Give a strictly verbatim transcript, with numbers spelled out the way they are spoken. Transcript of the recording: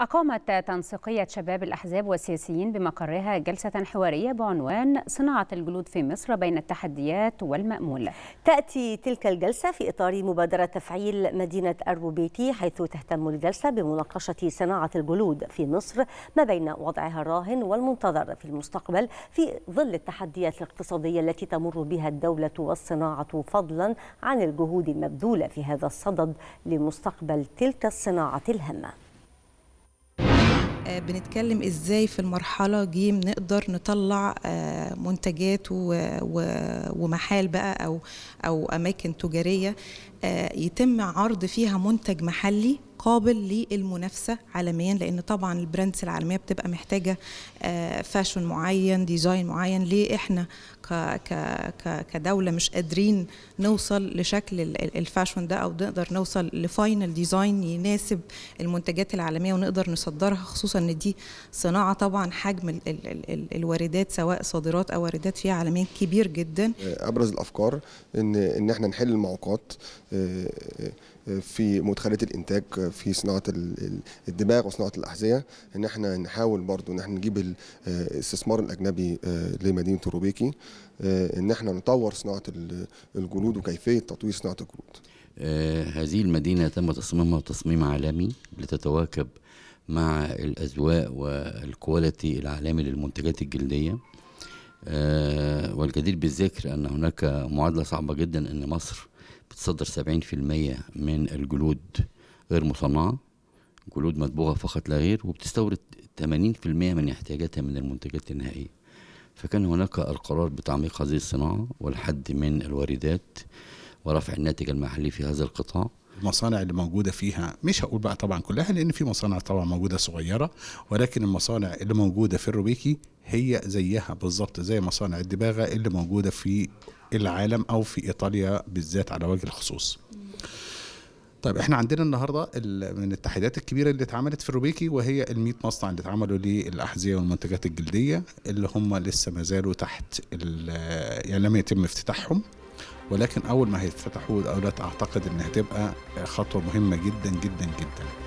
أقامت تنسيقية شباب الأحزاب والسياسيين بمقرها جلسة حوارية بعنوان صناعة الجلود في مصر بين التحديات والمأمول. تأتي تلك الجلسة في إطار مبادرة تفعيل مدينة أروبيتي، حيث تهتم الجلسة بمناقشة صناعة الجلود في مصر ما بين وضعها الراهن والمنتظر في المستقبل في ظل التحديات الاقتصادية التي تمر بها الدولة والصناعة، فضلا عن الجهود المبذولة في هذا الصدد لمستقبل تلك الصناعة الهامة. بنتكلم ازاي في المرحله دي بنقدر نطلع منتجات ومحال بقى او او اماكن تجاريه يتم عرض فيها منتج محلي قابل للمنافسه عالميا، لان طبعا البراندز العالميه بتبقى محتاجه فاشن معين، ديزاين معين. ليه احنا كدوله مش قادرين نوصل لشكل الفاشن ده، او نقدر نوصل لفاينل ديزاين يناسب المنتجات العالميه ونقدر نصدرها، خصوصا ان دي صناعه طبعا حجم الواردات سواء صادرات او واردات فيها عالميا كبير جدا. ابرز الافكار ان ان احنا نحل المعوقات في مدخلات الانتاج في صناعه الدماغ وصناعه الاحذيه، ان احنا نحاول برضو ان احنا نجيب الاستثمار الاجنبي لمدينه الروبيكي، ان احنا نطور صناعه الجلود وكيفيه تطوير صناعه الجلود. هذه المدينه تم تصميمها تصميم عالمي لتتواكب مع الاذواق والكواليتي العالمي للمنتجات الجلديه، والجدير بالذكر ان هناك معادله صعبه جدا ان مصر بتصدر سبعين بالمئة من الجلود غير مصنعة، جلود مطبوعة فقط لا غير، وبتستورد ثمانين بالمئة من احتياجاتها من المنتجات النهائية. فكان هناك القرار بتعميق هذه الصناعة والحد من الواردات ورفع الناتج المحلي في هذا القطاع. المصانع اللي موجودة فيها، مش هقول بقى طبعا كلها لأن في مصانع طبعا موجودة صغيرة، ولكن المصانع اللي موجودة في الروبيكي هي زيها بالظبط زي مصانع الدباغة اللي موجودة في العالم أو في إيطاليا بالذات على وجه الخصوص. طيب احنا عندنا النهارده من التحديات الكبيره اللي اتعملت في الروبيكي، وهي المية مصنع اللي اتعملوا للاحذيه والمنتجات الجلديه، اللي هم لسه ما زالوا تحت يعني لم يتم افتتاحهم، ولكن اول ما هيتفتحوا الاولاد اعتقد انها هتبقى خطوه مهمه جدا جدا جدا.